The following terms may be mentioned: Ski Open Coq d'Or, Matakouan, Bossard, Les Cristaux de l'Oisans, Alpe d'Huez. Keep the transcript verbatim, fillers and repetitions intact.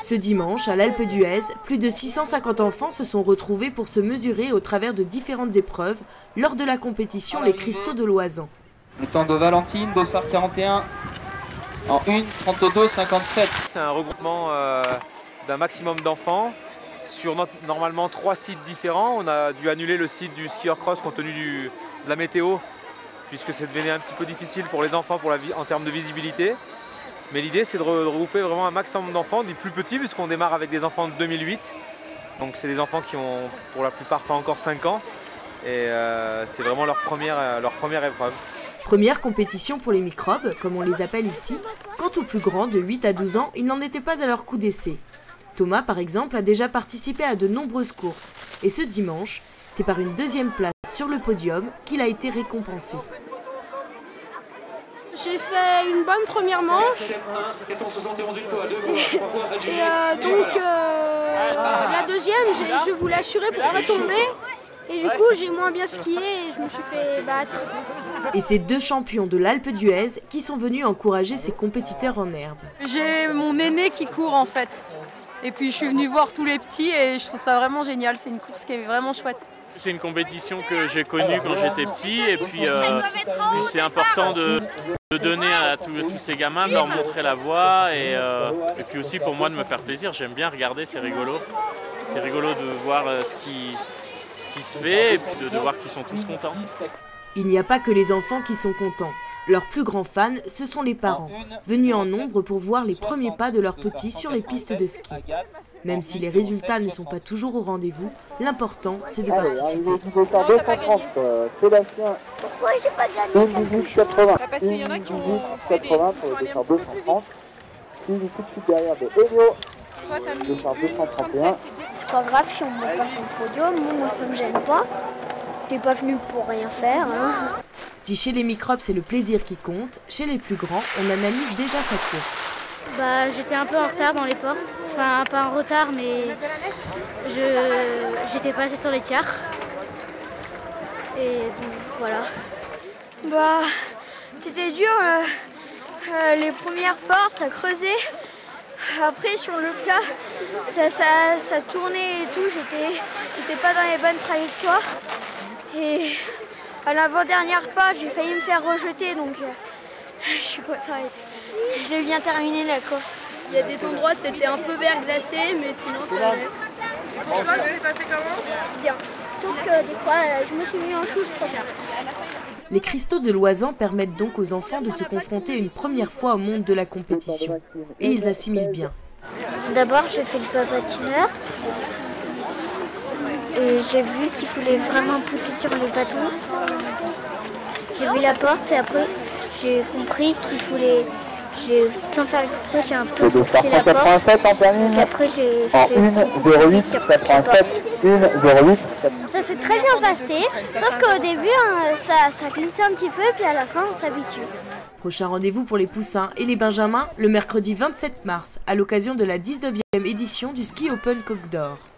Ce dimanche, à l'Alpe d'Huez, plus de six cent cinquante enfants se sont retrouvés pour se mesurer au travers de différentes épreuves lors de la compétition Les Cristaux de l'Oisans. Le temps de Valentine, Bossard quarante et un, en une trente-deux cinquante-sept. C'est un regroupement euh, d'un maximum d'enfants sur notre, normalement trois sites différents. On a dû annuler le site du skieur cross compte tenu du, de la météo, puisque c'est devenu un petit peu difficile pour les enfants pour la vie, en termes de visibilité. Mais l'idée, c'est de regrouper vraiment un maximum d'enfants, des plus petits, puisqu'on démarre avec des enfants de deux mille huit. Donc c'est des enfants qui ont pour la plupart pas encore cinq ans. Et euh, c'est vraiment leur première, euh, leur première épreuve. Première compétition pour les microbes, comme on les appelle ici. Quant aux plus grands, de huit à douze ans, ils n'en étaient pas à leur coup d'essai. Thomas, par exemple, a déjà participé à de nombreuses courses. Et ce dimanche, c'est par une deuxième place sur le podium qu'il a été récompensé. J'ai fait une bonne première manche. Et euh, donc euh, la deuxième, je voulais assurer pour pas tomber. Et du coup, j'ai moins bien skié et je me suis fait battre. Et ces deux champions de l'Alpe d'Huez qui sont venus encourager ses compétiteurs en herbe. J'ai mon aîné qui court en fait. Et puis je suis venue voir tous les petits et je trouve ça vraiment génial. C'est une course qui est vraiment chouette. C'est une compétition que j'ai connue quand j'étais petit et puis, euh, puis c'est important de, de donner à, tout, à tous ces gamins, de leur montrer la voie et, euh, et puis aussi pour moi de me faire plaisir. J'aime bien regarder, c'est rigolo. C'est rigolo de voir ce qui, ce qui se fait et puis de, de voir qu'ils sont tous contents. Il n'y a pas que les enfants qui sont contents. Leurs plus grands fans, ce sont les parents, venus en nombre pour voir les premiers pas de leurs petits sur les pistes de ski. Même si les résultats ne sont pas toujours au rendez-vous, l'important, c'est de participer. Pourquoi j'ai pas gagné quatre-vingts? Parce qu'il y en a qui ont fait des courses en plus vite. Toi, t'as mis une trente-sept, c'est pas grave si on ne met pas sur le podium, nous, ça ne me gêne pas. T'es pas venu pour rien faire, hein. Si chez les microbes, c'est le plaisir qui compte, chez les plus grands, on analyse déjà sa course. Bah, j'étais un peu en retard dans les portes. Enfin, pas en retard, mais je j'étais passée sur les tiers. Et donc, voilà. Bah, c'était dur. Euh, euh, les premières portes, ça creusait. Après, sur le plat, ça, ça, ça tournait et tout. J'étais pas dans les bonnes trajectoires. Et à l'avant-dernière pas, j'ai failli me faire rejeter, donc euh, je suis contente. J'ai bien terminé la course. Il y a des endroits, c'était un peu verglacé, mais sinon ça allait. Et toi, vous êtes passé comment? Bien. Sauf que des fois, je me suis mis en chousse trop tard. Les cristaux de l'Oisan permettent donc aux enfants de se confronter une première fois au monde de la compétition. Et ils assimilent bien. D'abord, j'ai fait le pas patineur. Et j'ai vu qu'il fallait vraiment pousser sur les bâtons. J'ai vu la porte et après j'ai compris qu'il fallait, sans faire exprès, j'ai un peu poussé la porte. Donc après j'ai fait une zéro huit. Ça s'est très bien passé, sauf qu'au début hein, ça, ça glissait un petit peu puis à la fin on s'habitue. Prochain rendez-vous pour les poussins et les benjamins le mercredi vingt-sept mars à l'occasion de la dix-neuvième édition du Ski Open Coq d'Or.